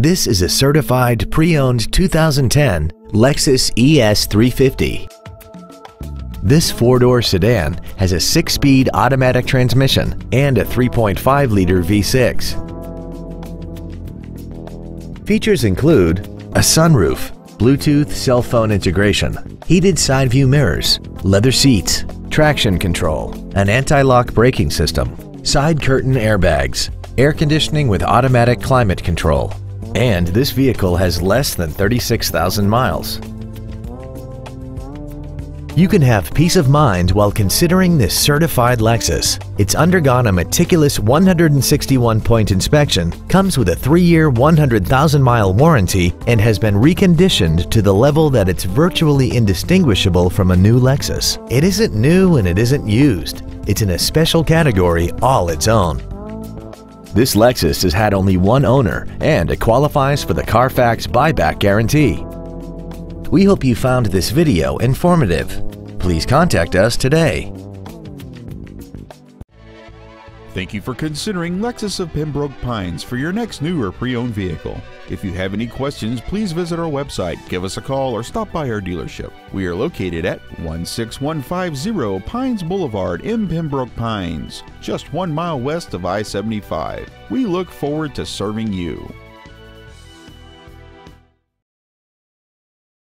This is a certified pre-owned 2010 Lexus ES350. This four-door sedan has a six-speed automatic transmission and a 3.5-liter V6. Features include a sunroof, Bluetooth cell phone integration, heated side view mirrors, leather seats, traction control, an anti-lock braking system, side curtain airbags, air conditioning with automatic climate control, and this vehicle has less than 36,000 miles. You can have peace of mind while considering this certified Lexus. It's undergone a meticulous 161-point inspection, comes with a 3-year, 100,000-mile warranty, and has been reconditioned to the level that it's virtually indistinguishable from a new Lexus. It isn't new and it isn't used. It's in a special category all its own. This Lexus has had only one owner, and it qualifies for the Carfax buyback guarantee. We hope you found this video informative. Please contact us today. Thank you for considering Lexus of Pembroke Pines for your next new or pre-owned vehicle. If you have any questions, please visit our website, give us a call, or stop by our dealership. We are located at 16150 Pines Boulevard in Pembroke Pines, just 1 mile west of I-75. We look forward to serving you.